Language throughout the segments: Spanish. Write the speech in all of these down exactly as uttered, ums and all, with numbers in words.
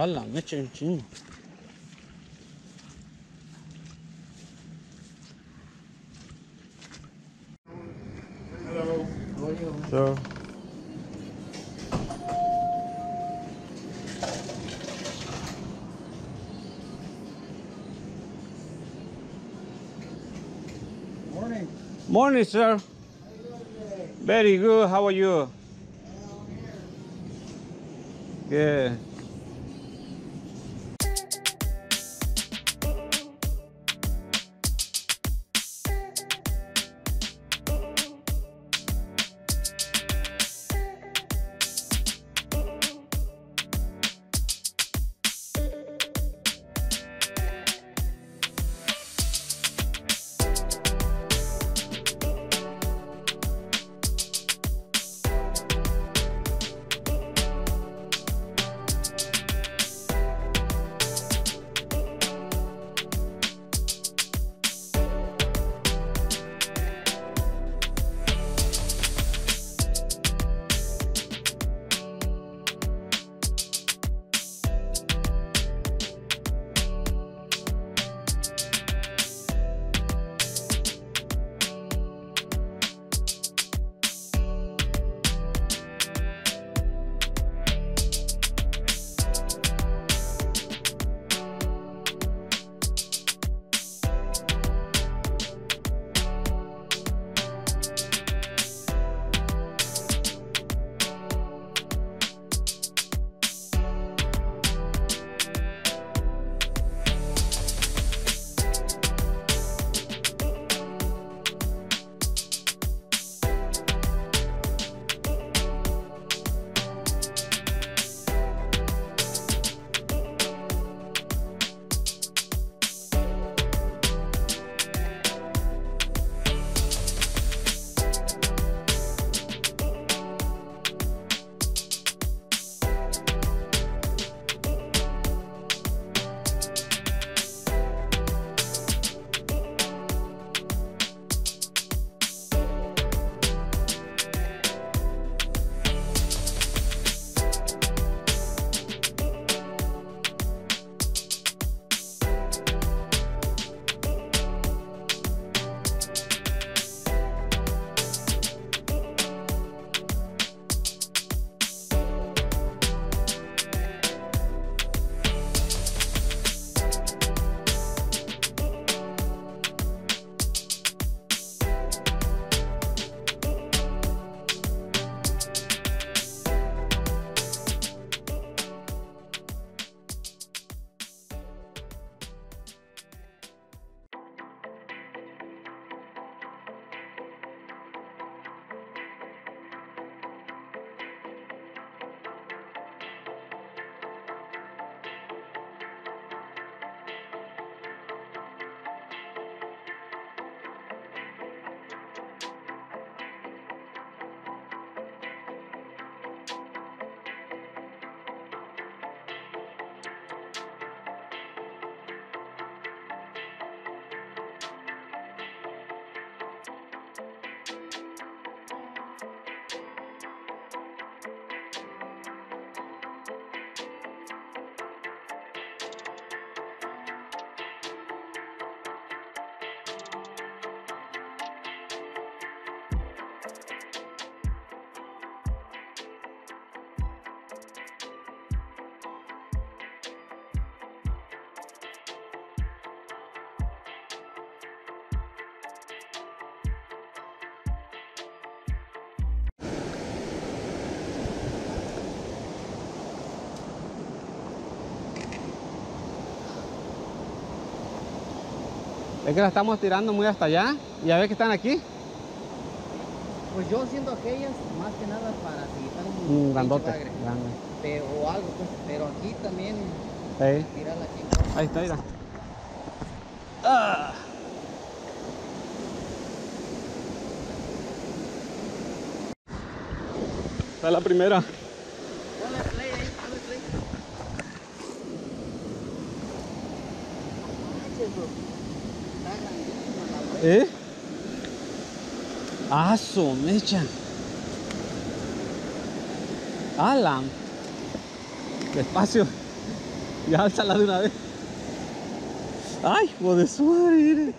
A la mecha en chino. Hello. How are you? Sure. Morning. Morning, sir. Very good. How are you? Good. Es que la estamos tirando muy hasta allá y a ver que están aquí. Pues yo siento aquellas más que nada para si están mm, grandotes, grande. Pero algo pues, pero aquí también sí. Tirarla aquí. Ahí está, mira. Ah. Está la primera. ¿Eh? ¡Ah, su mecha! ¡Ala! Despacio. Y álzala de una vez. ¡Ay, hijo de suerte!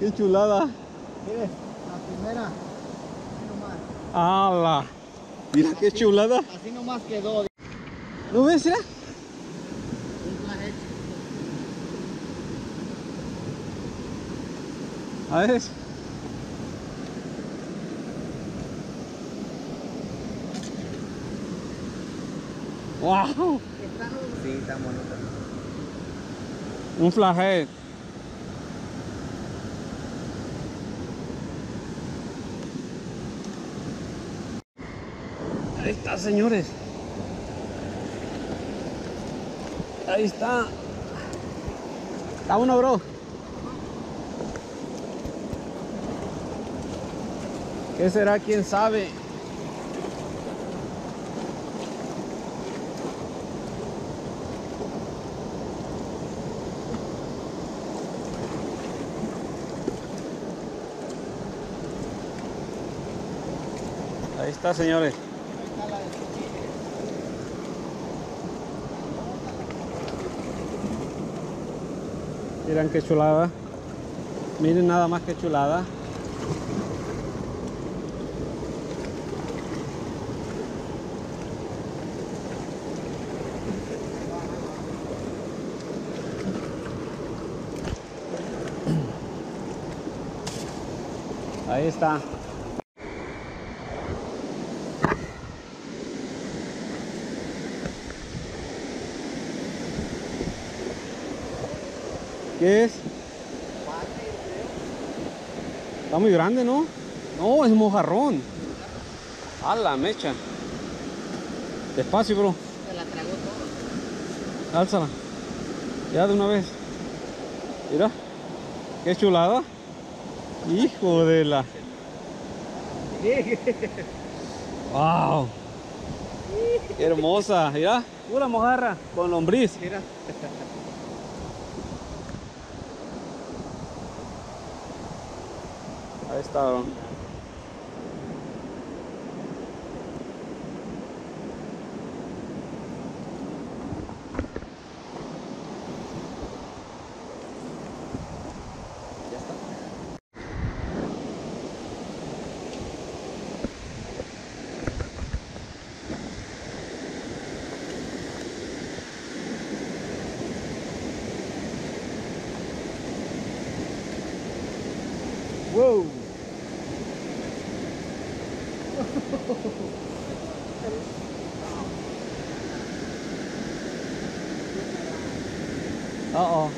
¡Qué chulada! Mire, la primera. Así nomás. ¡Hala! Mira así, qué chulada. Así nomás quedó. ¿No ves, mira? A ver. ¡Wow! Sí, está bonito. Un flathead. Ahí está, señores. Ahí está. Está uno, bro. ¿Qué será? ¿Quién sabe? Ahí está, señores. Miren qué chulada. Miren nada más que chulada. Ahí está. ¿Qué es? Está muy grande, ¿no? No, es mojarrón. A la mecha. Despacio, bro. Se la tragó todo. Álzala. Ya de una vez. Mira. Qué chulada. Hijo de la. Wow. Qué hermosa. Mira. Pura mojarra con lombriz. Mira. Ahí está, bro. Ya está. Wow. Uh-oh.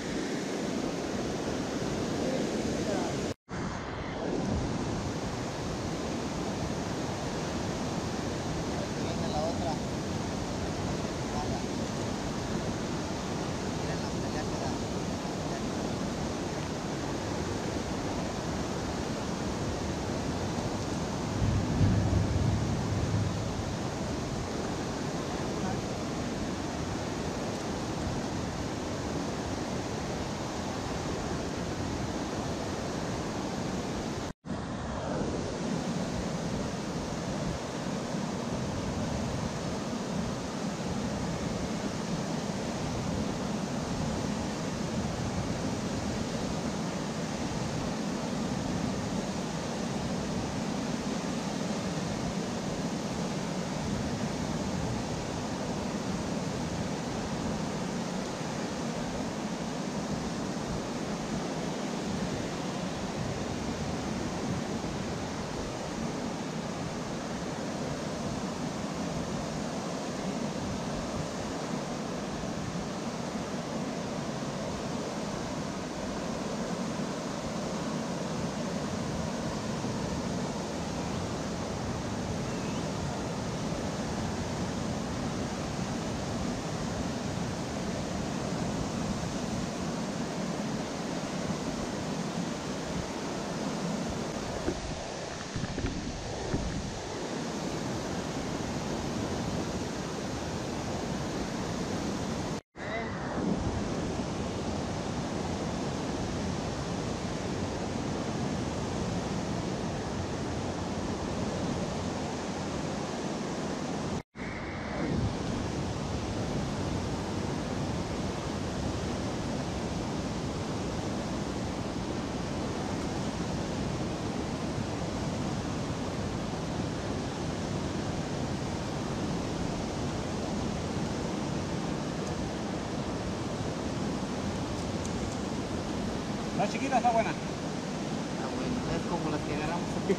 chiquita está buena. Está buena, es como las que agarramos aquí.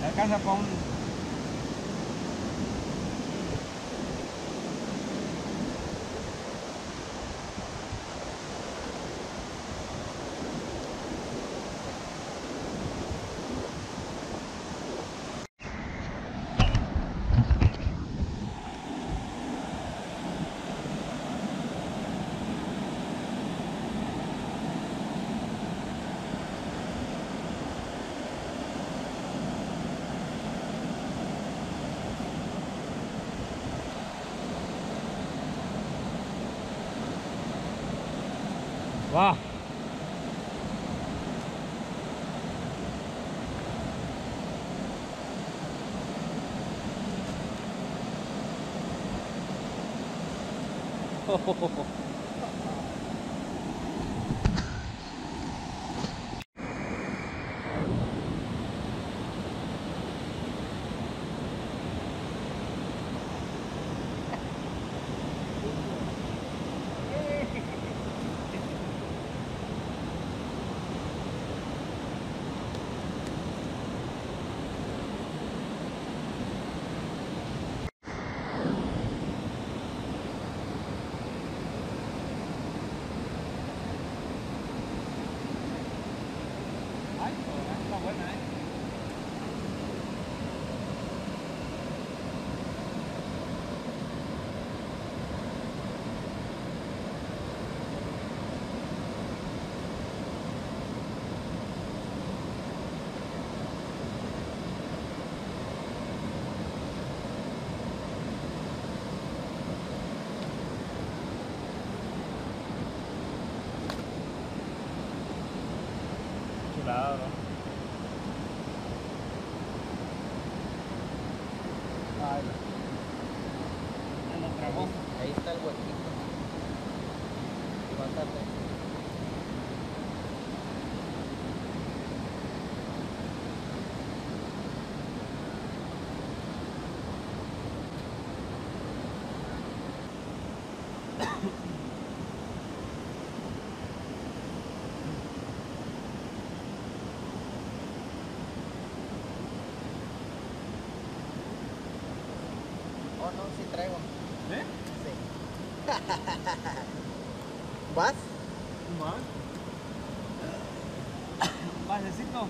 Se alcanza para un... Wow. Ahí está el huequito. Levantate. Oh, no, sí traigo. ¿Eh? ¿Vas? ¿Vas? ¿Vasecito?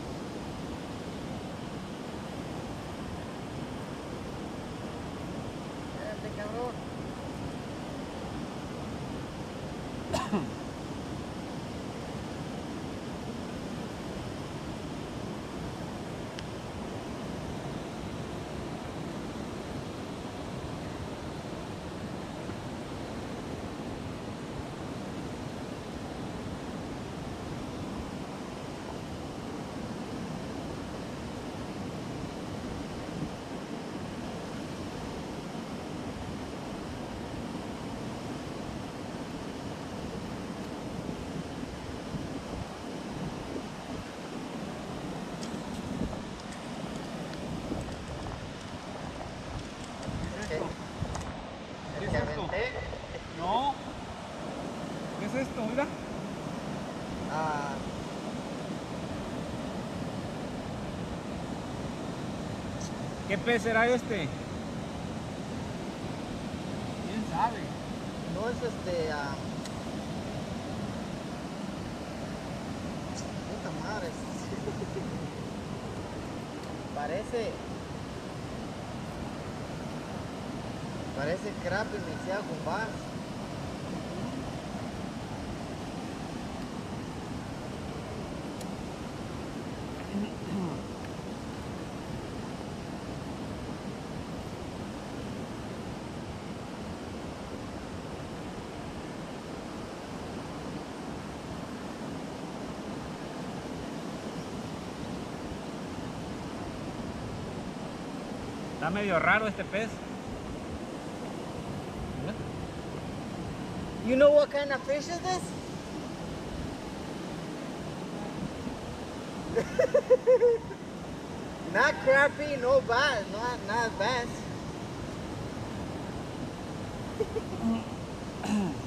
Espérate, cabrón. No. ¿Qué es esto? Mira. Ah. ¿Qué pez será este? ¿Quién sabe? No es este... Ah... Puta madre. Parece... Parece crap mixeado con bar. Está medio raro este pez. You know what kind of fish is this? Not crappy, no bass, not not bass.